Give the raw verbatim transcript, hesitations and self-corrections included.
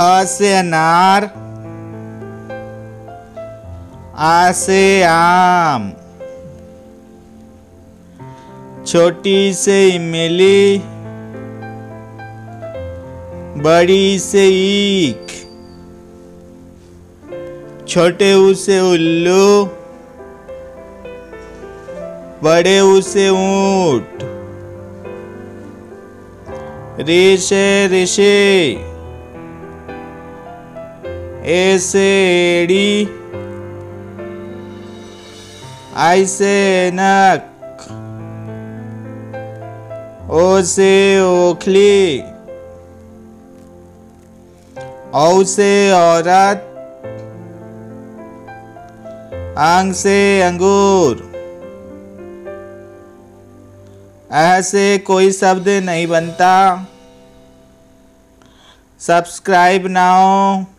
अ से अनार, आ से आम, छोटी से इमली, बड़ी से ईख, छोटे ऊ से उल्लू, बड़े ऊ से ऊंट, ऋ से ऋषि, ए से एड़ी, आई से नक, ओ से ओखली, औ से औरत, आंग से अंगूर। ऐसे कोई शब्द नहीं बनता। सब्सक्राइब ना हो।